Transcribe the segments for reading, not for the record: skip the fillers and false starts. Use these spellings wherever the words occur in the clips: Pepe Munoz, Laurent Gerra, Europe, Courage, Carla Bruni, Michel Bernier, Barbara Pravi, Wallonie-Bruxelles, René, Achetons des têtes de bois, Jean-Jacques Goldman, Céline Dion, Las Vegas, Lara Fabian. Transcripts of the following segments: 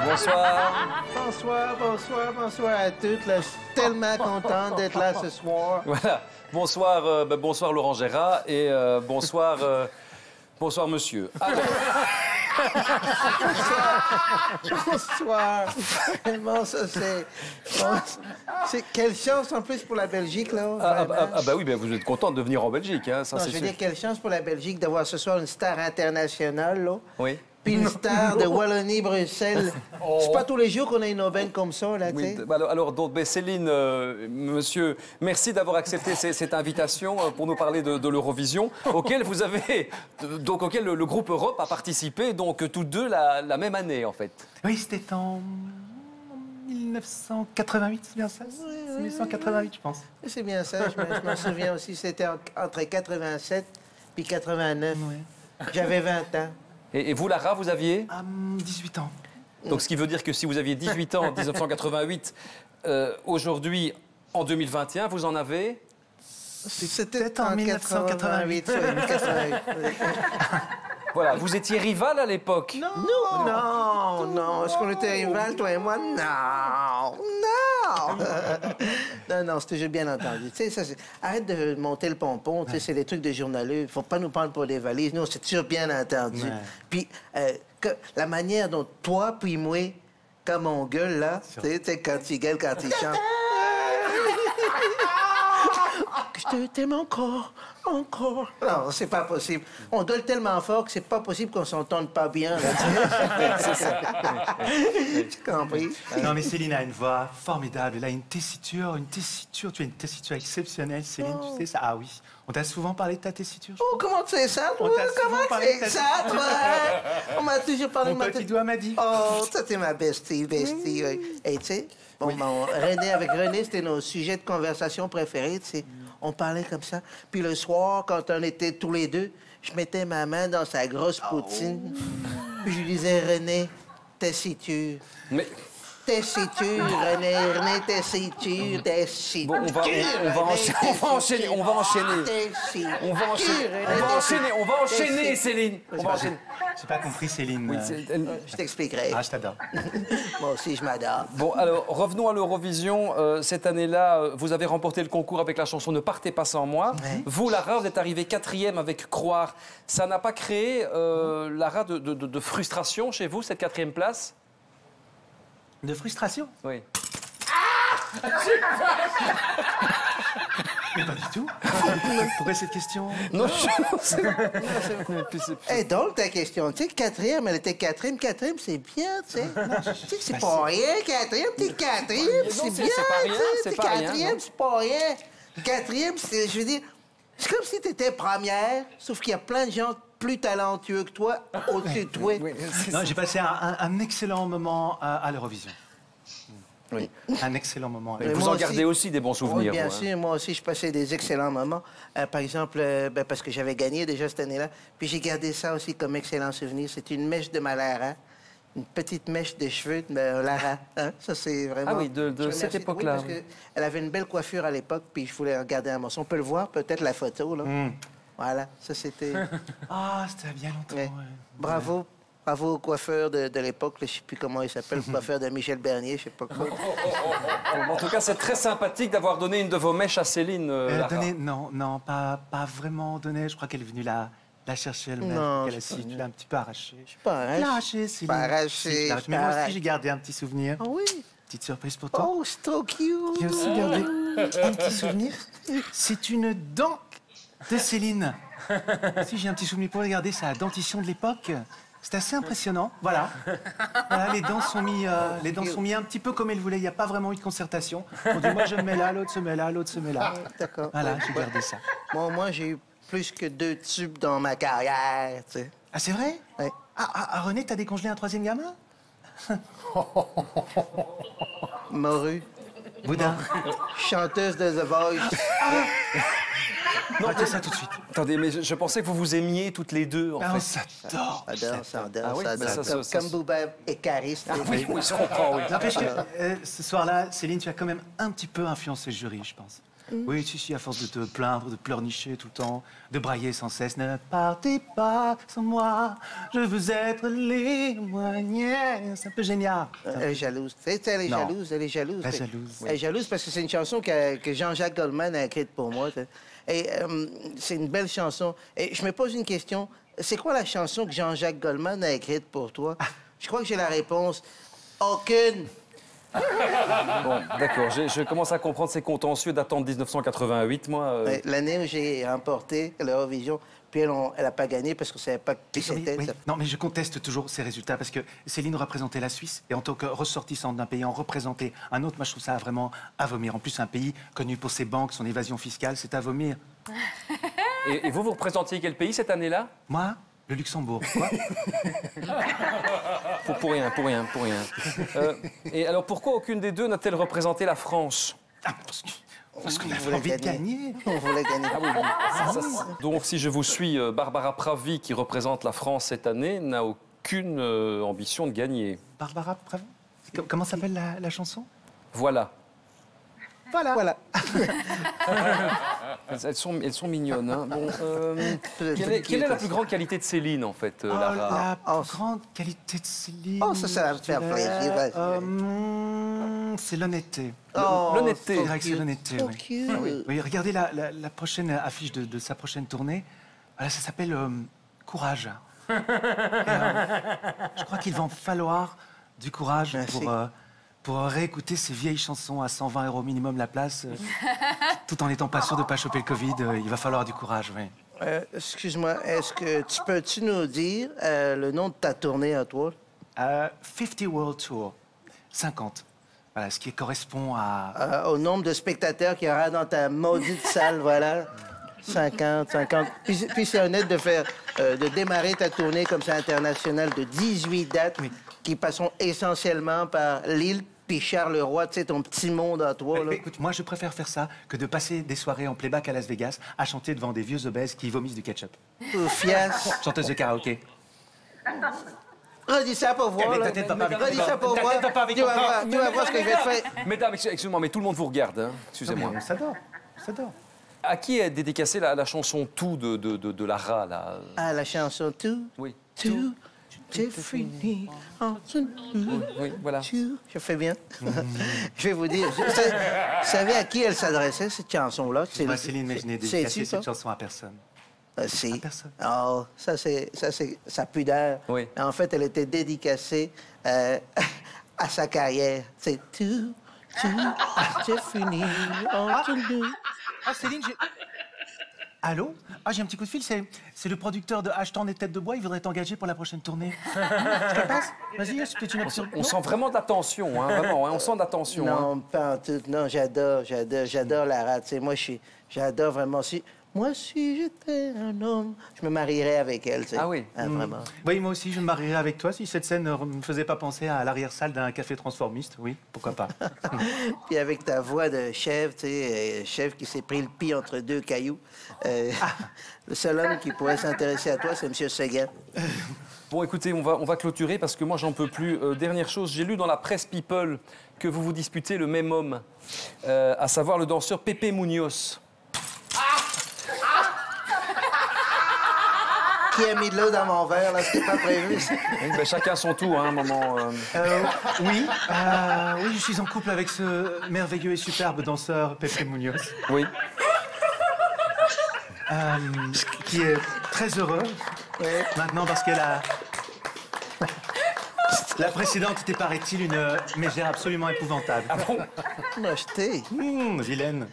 Bonsoir. Bonsoir, bonsoir, bonsoir à toutes. Je suis tellement contente d'être là ce soir. Voilà. Bonsoir, bonsoir Laurent Gerra et bonsoir, bonsoir monsieur. Alors... Bonsoir. Vraiment, ça c'est... Quelle chance en plus pour la Belgique, là. Ah bah oui, ben vous êtes contente de venir en Belgique, hein, ça c'est sûr. Je veux dire, quelle chance pour la Belgique d'avoir ce soir une star internationale, là. Oui. Puis une star de Wallonie-Bruxelles. Oh. C'est pas tous les jours qu'on a une aubaine comme ça, là, oui, tu sais. Alors, donc, ben Céline, monsieur, merci d'avoir accepté cette invitation pour nous parler de l'Eurovision, auquel vous avez... Donc, auquel le groupe Europe a participé, donc, tous deux la même année, en fait. Oui, c'était en... 1988, c'est bien ça? Oui, oui, 1988, je pense. C'est bien ça, je m'en souviens aussi. C'était entre 87 et 89. Oui. J'avais 20 ans. Et vous, Lara, vous aviez 18 ans. Donc, ce qui veut dire que si vous aviez 18 ans en 1988, aujourd'hui, en 2021, vous en avez... C'était en 1988. 1988. Voilà, vous étiez rivales à l'époque. Non, non, non. Est-ce qu'on était rivales, toi et moi? Non, non. Non, non, c'était bien entendu. Tu sais, ça, arrête de monter le pompon. Tu sais, c'est des trucs de journaleux. Faut pas nous prendre pour des valises. Nous, c'est sûr bien entendu. Ouais. Puis la manière dont toi puis moi, comme on gueule là, tu sais, quand tu gueules, quand tu chantes. Je t'aime encore, encore. Non, c'est pas possible. On gueule tellement fort que c'est pas possible qu'on s'entende pas bien. C'est ça. Tu compris? Non, mais Céline a une voix formidable. Elle a une tessiture. Tu as une tessiture exceptionnelle, Céline. Oh. Tu sais ça? Ah oui. On t'a souvent parlé de ta tessiture. Oh, comment tu sais ça? Toi? Comment tu sais ça, toi? On m'a toujours parlé de ma tessiture. Mon petit doigt m'a dit. Oh, ça, t'es ma bestie. Oui. Et tu sais, bon, oui. Avec René, c'était nos sujets de conversation préférés, tu sais. On parlait comme ça. Puis le soir, quand on était tous les deux, je mettais ma main dans sa grosse poutine. Oh. Puis je lui disais, René, tessiture. Mais... Tessiture, René, tessiture, tessiture. Bon, on va enchaîner, Céline. J'ai pas compris, Céline. Oui, je t'expliquerai. Ah, je t'adore. Moi aussi, je m'adore. Bon, alors, revenons à l'Eurovision. Cette année-là, vous avez remporté le concours avec la chanson « Ne partez pas sans moi ». Ouais. Vous, Lara, vous êtes arrivée quatrième avec « Croire ». Ça n'a pas créé, Lara, de frustration chez vous, cette quatrième place? De frustration? Oui. Ah! Mais pas du tout. Pourquoi cette question? Non, c'est drôle ta question. Tu sais, quatrième, elle était quatrième, c'est bien, tu sais. Tu sais, c'est pas rien, quatrième, t'es quatrième, c'est bien, tu sais. Quatrième, c'est pas rien. Quatrième, c'est, je veux dire, c'est comme si t'étais première, sauf qu'il y a plein de gens plus talentueux que toi, au-dessus de toi. Oui, non, j'ai passé un excellent moment à l'Eurovision. Oui. Un excellent moment. Et vous en gardez aussi des bons souvenirs. Oui, bien sûr. Moi aussi, je passais des excellents moments. Par exemple, parce que j'avais gagné déjà cette année-là. Puis j'ai gardé ça aussi comme excellent souvenir. C'est une mèche de ma Lara. Une petite mèche de cheveux de Lara. Hein? Ça, c'est vraiment... Ah oui, de cette époque-là. Oui, parce qu'elle avait une belle coiffure à l'époque, puis je voulais regarder un morceau. On peut le voir, peut-être, la photo, là. Mm. Voilà, ça c'était... Ah, c'était bien longtemps. Ouais. Bravo, bravo au coiffeur de l'époque, je ne sais plus comment il s'appelle, le coiffeur de Michel Bernier, je ne sais pas quoi. En tout cas, c'est très sympathique d'avoir donné une de vos mèches à Céline, Lara. Non, pas vraiment donné. Je crois qu'elle est venue la chercher elle-même. Tu l'as un petit peu arrachée. Je ne suis pas arrachée. Arrachée, mais moi aussi, j'ai gardé un petit souvenir. Ah oui? Petite surprise pour toi. Oh, c'est trop cute. J'ai aussi gardé un petit souvenir. C'est une dent de Céline. Si j'ai un petit souvenir pour regarder sa dentition de l'époque, c'est assez impressionnant. Voilà. Voilà, les dents sont mises un petit peu comme elle voulait. Il n'y a pas vraiment eu de concertation. On dit moi je me mets là, l'autre se met là, l'autre se met là. D'accord. Voilà, j'ai gardé ça. Bon, moi j'ai eu plus que 2 tubes dans ma carrière, tu sais. Ah c'est vrai? Oui. Ah René, t'as décongelé un 3e gamin? Morue. Boudin. Chanteuse de The Voice. Non, mais... ça tout de suite. Attendez, mais je pensais que vous vous aimiez toutes les deux, en fait. J'adore. Comme Bouba et Caris. Ah, oui, je comprends. Non, parce que, ce soir-là, Céline, tu as quand même un petit peu influencé le jury, je pense. Oui, si, si, à force de te plaindre, de pleurnicher tout le temps, de brailler sans cesse. Ne partez pas sans moi, je veux être libre. C'est un peu génial. Elle est jalouse. Tu sais, elle est jalouse, elle est jalouse. Elle est jalouse. Elle est jalouse parce que c'est une chanson que Jean-Jacques Goldman a écrite pour moi. Et c'est une belle chanson. Et je me pose une question. C'est quoi la chanson que Jean-Jacques Goldman a écrite pour toi? Je crois que j'ai la réponse. Aucune. Bon, d'accord. Je commence à comprendre ces contentieux datant de 1988, moi. Ouais, l'année où j'ai remporté l'Eurovision, puis elle n'a pas gagné parce qu'on ne savait pas qui c'était. Oui. Non, mais je conteste toujours ces résultats parce que Céline représentait la Suisse et en tant que ressortissante d'un pays, en représenter un autre, moi, je trouve ça vraiment à vomir. En plus, un pays connu pour ses banques, son évasion fiscale, c'est à vomir. Et vous, vous représentiez quel pays cette année-là? Moi? Le Luxembourg, quoi. pour rien. Et alors, pourquoi aucune des deux n'a-t-elle représenté la France? Parce qu'on avait envie de gagner. On voulait gagner. Ah, oui. Donc, si je vous suis, Barbara Pravi, qui représente la France cette année, n'a aucune ambition de gagner. Barbara Pravi? Comment s'appelle la chanson? Voilà. Voilà. Voilà. Elles sont mignonnes. Hein. Bon, quelle est la plus grande qualité de Céline, en fait, Lara? La plus grande qualité de Céline... Oh, ça va me faire plaisir. C'est l'honnêteté. L'honnêteté. Je dirais que c'est l'honnêteté, oui. Oui, regardez la prochaine affiche de sa prochaine tournée. Voilà, ça s'appelle Courage. Et, je crois qu'il va en falloir du courage pour réécouter ces vieilles chansons à 120 € minimum la place, tout en n'étant pas sûr de ne pas choper le Covid, il va falloir du courage, oui. Excuse-moi, est-ce que tu peux-tu nous dire le nom de ta tournée à toi? 50 World Tour, 50. Voilà, ce qui correspond à... au nombre de spectateurs qu'il y aura dans ta maudite salle, voilà. 50. Puis c'est honnête de faire, de démarrer ta tournée comme ça internationale de 18 dates, oui, qui passeront essentiellement par Lille puis Charleroi, tu sais, ton petit monde à toi. Là. Écoute, moi, je préfère faire ça que de passer des soirées en playback à Las Vegas à chanter devant des vieux obèses qui vomissent du ketchup. Fiasse. Chanteuse de karaoké. Redis ça pour voir. Redis ça pour voir. Tu vas voir ce que je vais te faire. Mesdames, excusez-moi, mais tout le monde vous regarde, hein. Excusez-moi. Ça dort, ça dort. À qui est dédicacée la chanson « Tout » de Lara, là? Ah, la chanson « Tout »? Oui. « Tout ». Oui, voilà. Je fais bien. Je vais vous dire. Vous savez à qui elle s'adressait, cette chanson-là? Moi, Céline, mais je n'ai dédicacé cette chanson à personne. Si. À personne. Oh, ça, c'est sa pudeur. Oui. En fait, elle était dédicacée à sa carrière. C'est « Tout, tout, c'est fini, entre nous ». Ah, Céline, j'ai... Allô? Ah, j'ai un petit coup de fil, c'est le producteur de Achetons des têtes de bois, il voudrait t'engager pour la prochaine tournée. Je te passe? Vas-y, est-ce que tu on sent vraiment de la tension, hein, vraiment, hein, on sent de la tension. Non, hein. Pas en tout, non, j'adore Lara, tu sais, moi, j'adore vraiment... Moi, si j'étais un homme, je me marierais avec elle, tu sais. Ah oui? Ah, vraiment. Oui, moi aussi, je me marierais avec toi si cette scène ne me faisait pas penser à l'arrière-salle d'un café transformiste. Oui, pourquoi pas. Puis avec ta voix de chèvre, tu sais, chèvre qui s'est pris le pied entre deux cailloux. Le seul homme qui pourrait s'intéresser à toi, c'est M. Seguin. Bon, écoutez, on va clôturer parce que moi, j'en peux plus. Dernière chose, j'ai lu dans la presse People que vous vous disputez le même homme, à savoir le danseur Pepe Munoz. Qui a mis de l'eau dans mon verre, là, c'était pas prévu. Oui, ben, chacun son tour, hein, moment... oui, oui, je suis en couple avec ce merveilleux et superbe danseur, Pepe Munoz. Oui. Qui est très heureux, ouais, maintenant, parce qu'elle a... La précédente était, paraît-il, une mégère absolument épouvantable. Ah bon? M'acheter. Vilaine.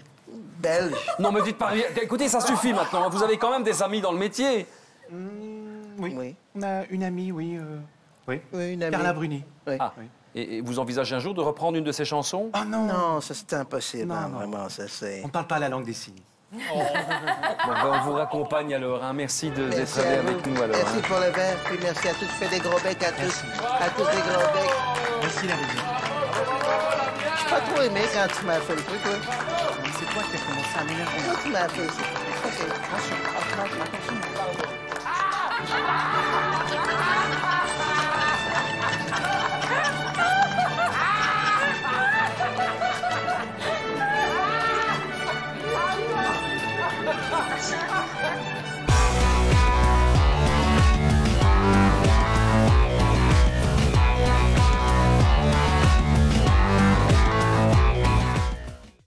Belge. Non, mais dites pas... Écoutez, ça suffit, maintenant. Vous avez quand même des amis dans le métier. Oui. On a une amie, oui. Oui, une amie. Carla Bruni. Oui. Ah. Oui. Et vous envisagez un jour de reprendre une de ses chansons? Ah non. Non, ça c'est impossible. Non, hein, non. Vraiment, ça c'est... On ne parle pas la langue des signes. Oh. Bon, ben, on vous raccompagne alors, hein. Merci d'être avec nous alors. Merci pour le verre, puis merci à tous. Faites des gros becs à tous. À tous des gros becs. Merci la musique. Je n'ai pas trop aimé quand tu m'as fait le truc, là. C'est toi qui as commencé à m'énerver. Quand tu m'as fait ça. OK. Attention.